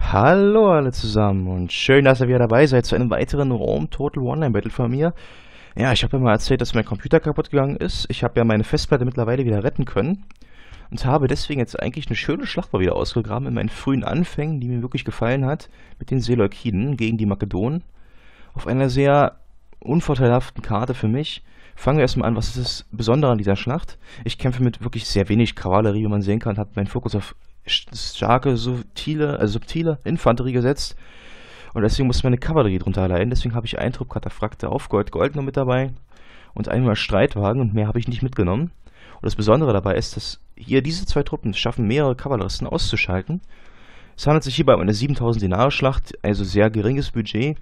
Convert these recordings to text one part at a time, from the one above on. Hallo alle zusammen und schön, dass ihr wieder dabei seid zu einem weiteren Rome Total War Battle von mir. Ja, ich habe ja mal erzählt, dass mein Computer kaputt gegangen ist. Ich habe ja meine Festplatte mittlerweile wieder retten können und habe deswegen jetzt eigentlich eine schöne Schlacht mal wieder ausgegraben in meinen frühen Anfängen, die mir wirklich gefallen hat, mit den Seleukiden gegen die Makedonen. Auf einer sehr unvorteilhaften Karte für mich. Fangen wir erstmal an, was ist das Besondere an dieser Schlacht? Ich kämpfe mit wirklich sehr wenig Kavallerie, wie man sehen kann, habe meinen Fokus auf starke, subtile Infanterie gesetzt. Und deswegen musste meine Kavallerie drunter leiden. Deswegen habe ich einen Trupp Kataphract auf Gold noch mit dabei. Und einmal Streitwagen und mehr habe ich nicht mitgenommen. Und das Besondere dabei ist, dass hier diese zwei Truppen schaffen, mehrere Kavalleristen auszuschalten. Es handelt sich hierbei um eine 7000 Denare Schlacht, also sehr geringes Budget.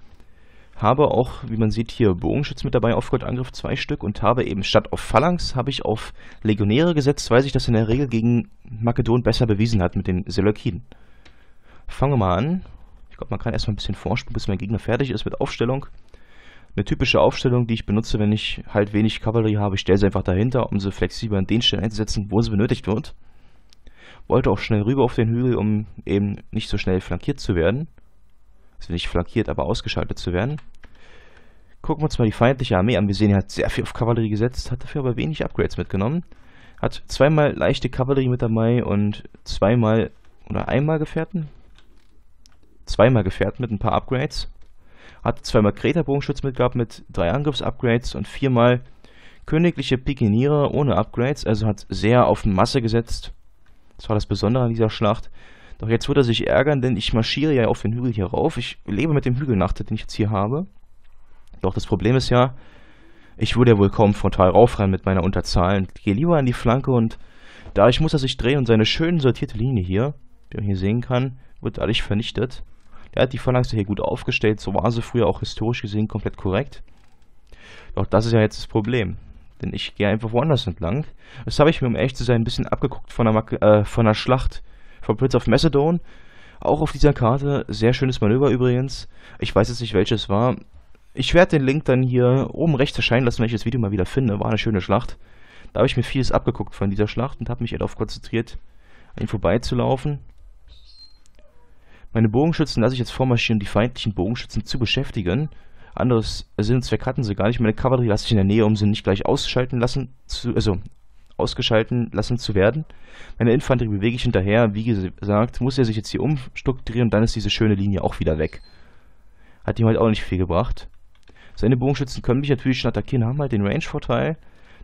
Habe auch, wie man sieht, hier Bogenschütze mit dabei auf Goldangriff, 2 Stück, und habe eben statt auf Phalanx, habe ich auf Legionäre gesetzt, weil sich das in der Regel gegen Makedon besser bewiesen hat mit den Seleukiden. Fangen wir mal an. Ich glaube, man kann erstmal ein bisschen vorspulen, bis mein Gegner fertig ist mit Aufstellung. Eine typische Aufstellung, die ich benutze, wenn ich halt wenig Kavallerie habe. Ich stelle sie einfach dahinter, um sie flexibel an den Stellen einzusetzen, wo sie benötigt wird. Wollte auch schnell rüber auf den Hügel, um eben nicht so schnell flankiert zu werden. Also nicht flankiert, aber ausgeschaltet zu werden. Gucken wir uns mal die feindliche Armee an. Wir sehen, er hat sehr viel auf Kavallerie gesetzt, hat dafür aber wenig Upgrades mitgenommen. Hat zweimal leichte Kavallerie mit dabei und zweimal Gefährten mit ein paar Upgrades. Hat zweimal Kreter-Bogenschütze mit gehabt mit 3 Angriffs-Upgrades und 4-mal königliche Pikenier ohne Upgrades. Also hat sehr auf Masse gesetzt. Das war das Besondere an dieser Schlacht. Doch jetzt wird er sich ärgern, denn ich marschiere ja auf den Hügel hier rauf. Ich lebe mit dem Hügelnachter, den ich jetzt hier habe. Doch das Problem ist ja, ich würde ja wohl kaum frontal raufrennen mit meiner Unterzahl und gehe lieber an die Flanke, und dadurch muss er sich drehen und seine schön sortierte Linie hier, die man hier sehen kann, wird dadurch vernichtet. Er hat die Phalanx hier gut aufgestellt, so war sie früher auch historisch gesehen komplett korrekt. Doch das ist ja jetzt das Problem, denn ich gehe einfach woanders entlang. Das habe ich mir, um ehrlich zu sein, ein bisschen abgeguckt von der Schlacht von Prince of Macedon. Auch auf dieser Karte, sehr schönes Manöver übrigens. Ich weiß jetzt nicht, welches war. Ich werde den Link dann hier oben rechts erscheinen lassen, wenn ich das Video mal wieder finde. War eine schöne Schlacht. Da habe ich mir vieles abgeguckt von dieser Schlacht und habe mich darauf konzentriert, an ihm vorbeizulaufen. Meine Bogenschützen lasse ich jetzt vormarschieren, die feindlichen Bogenschützen zu beschäftigen. Anderes Sinn und Zweck hatten sie gar nicht. Meine Kavallerie lasse ich in der Nähe, um sie nicht gleich ausgeschalten lassen zu werden. Meine Infanterie bewege ich hinterher. Wie gesagt, muss er sich jetzt hier umstrukturieren und dann ist diese schöne Linie auch wieder weg. Hat ihm halt auch nicht viel gebracht. Seine Bogenschützen können mich natürlich schon attackieren, haben halt den Range-Vorteil.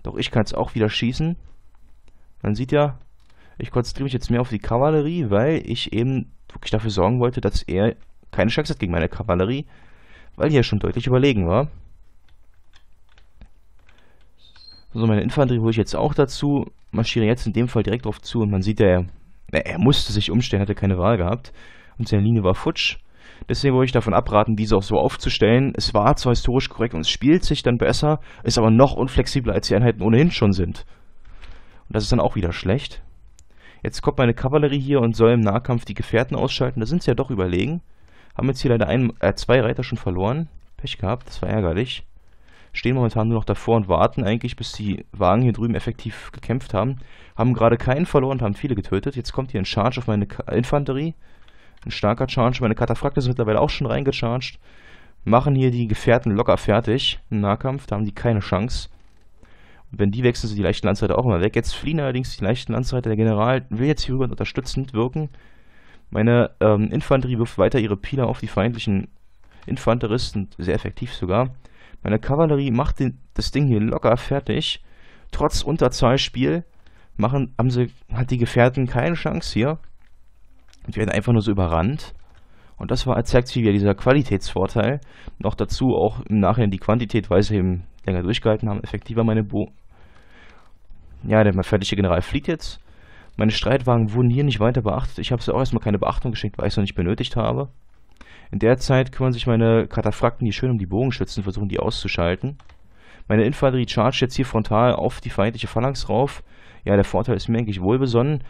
Doch ich kann es auch wieder schießen. Man sieht ja, ich konzentriere mich jetzt mehr auf die Kavallerie, weil ich eben wirklich dafür sorgen wollte, dass er keine Chance hat gegen meine Kavallerie, weil die ja schon deutlich überlegen war. So, meine Infanterie hole ich jetzt auch dazu, marschiere jetzt in dem Fall direkt drauf zu, und man sieht ja, er musste sich umstellen, hatte keine Wahl gehabt und seine Linie war futsch. Deswegen würde ich davon abraten, diese auch so aufzustellen. Es war zwar historisch korrekt und es spielt sich dann besser, ist aber noch unflexibler, als die Einheiten ohnehin schon sind. Und das ist dann auch wieder schlecht. Jetzt kommt meine Kavallerie hier und soll im Nahkampf die Gefährten ausschalten. Da sind sie ja doch überlegen. Haben jetzt hier leider 2 Reiter schon verloren. Pech gehabt, das war ärgerlich. Stehen momentan nur noch davor und warten eigentlich, bis die Wagen hier drüben effektiv gekämpft haben. Haben gerade keinen verloren, haben viele getötet. Jetzt kommt hier ein Charge auf meine Infanterie. Ein starker Charge. Meine Kataphrakte sind mittlerweile auch schon reingecharged. Machen hier die Gefährten locker fertig. Im Nahkampf, da haben die keine Chance. Und wenn die wechseln, sind die leichten Landsreiter auch immer weg. Jetzt fliehen allerdings die leichten Landsreiter. Der General will jetzt hierüber unterstützend wirken. Meine Infanterie wirft weiter ihre Pile auf die feindlichen Infanteristen. Sehr effektiv sogar. Meine Kavallerie macht das Ding hier locker fertig. Trotz Unterzahlspiel hat die Gefährten keine Chance hier. Und werden einfach nur so überrannt. Und das zeigt sich wieder dieser Qualitätsvorteil. Noch dazu auch im Nachhinein die Quantität, weil sie eben länger durchgehalten haben. Effektiver meine der fertige General fliegt jetzt. Meine Streitwagen wurden hier nicht weiter beachtet. Ich habe sie auch erstmal keine Beachtung geschenkt, weil ich es noch nicht benötigt habe. In der Zeit kümmern sich meine Kataphrakten hier schön um die Bogenschützen, versuchen die auszuschalten. Meine Infanterie charge jetzt hier frontal auf die feindliche Phalanx rauf. Ja, der Vorteil ist mir eigentlich wohlbesonnen.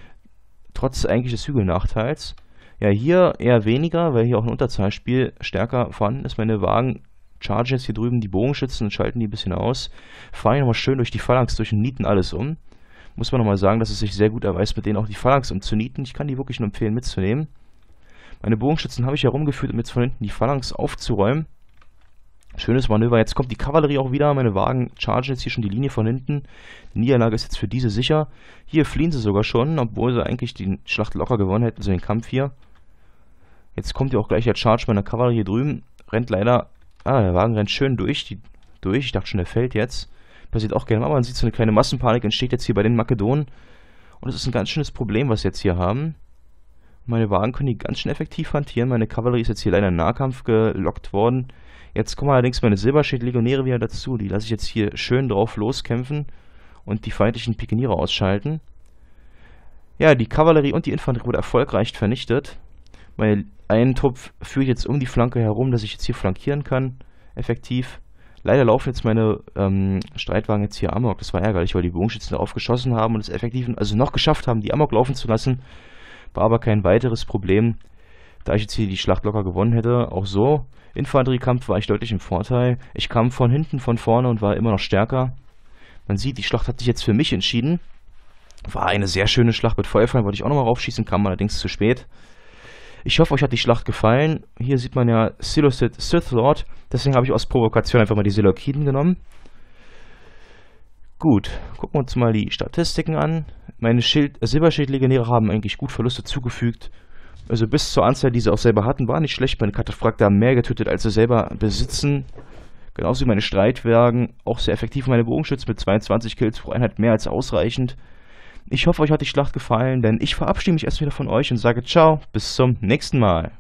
Trotz eigentlich des Hügelnachteils. Ja, hier eher weniger, weil hier auch ein Unterzahlspiel stärker vorhanden ist. Meine Wagen chargen jetzt hier drüben die Bogenschützen und schalten die ein bisschen aus. Fahren nochmal schön durch die Phalanx durch und nieten alles um. Muss man nochmal sagen, dass es sich sehr gut erweist, mit denen auch die Phalanx umzunieten. Ich kann die wirklich nur empfehlen mitzunehmen. Meine Bogenschützen habe ich herumgeführt, um jetzt von hinten die Phalanx aufzuräumen. Schönes Manöver. Jetzt kommt die Kavallerie auch wieder. Meine Wagen chargen jetzt hier schon die Linie von hinten. Die Niederlage ist jetzt für diese sicher. Hier fliehen sie sogar schon, obwohl sie eigentlich die Schlacht locker gewonnen hätten, also den Kampf hier. Jetzt kommt ja auch gleich der Charge meiner Kavallerie hier drüben. Rennt leider... Ah, der Wagen rennt schön durch. Ich dachte schon, der fällt jetzt. Passiert auch gerne mal, aber man sieht so eine kleine Massenpanik entsteht jetzt hier bei den Makedonen. Und es ist ein ganz schönes Problem, was wir jetzt hier haben. Meine Wagen können die ganz schön effektiv hantieren. Meine Kavallerie ist jetzt hier leider in Nahkampf gelockt worden. Jetzt kommen allerdings meine Silberschild-Legionäre wieder dazu. Die lasse ich jetzt hier schön drauf loskämpfen und die feindlichen Pikeniere ausschalten. Ja, die Kavallerie und die Infanterie wurde erfolgreich vernichtet. Mein einen Trupp führe ich jetzt um die Flanke herum, dass ich jetzt hier flankieren kann. Effektiv. Leider laufen jetzt meine Streitwagen jetzt hier amok. Das war ärgerlich, weil die Bogenschützen darauf geschossen haben und es effektiv also noch geschafft haben, die amok laufen zu lassen. War aber kein weiteres Problem, da ich jetzt hier die Schlacht locker gewonnen hätte. Auch so, Infanteriekampf war ich deutlich im Vorteil. Ich kam von hinten, von vorne und war immer noch stärker. Man sieht, die Schlacht hat sich jetzt für mich entschieden. War eine sehr schöne Schlacht mit Feuerfallen, wollte ich auch nochmal raufschießen, kam allerdings zu spät. Ich hoffe, euch hat die Schlacht gefallen. Hier sieht man ja Silucid Sith Lord. Deswegen habe ich aus Provokation einfach mal die Seleukiden genommen. Gut, gucken wir uns mal die Statistiken an. Meine Silberschild-Legionäre haben eigentlich gut Verluste zugefügt. Also bis zur Anzahl, die sie auch selber hatten, war nicht schlecht. Meine Kataphract haben mehr getötet, als sie selber besitzen. Genauso wie meine Streitwagen. Auch sehr effektiv meine Bogenschützen mit 22 Kills pro Einheit mehr als ausreichend. Ich hoffe, euch hat die Schlacht gefallen, denn ich verabschiede mich erst wieder von euch und sage ciao, bis zum nächsten Mal.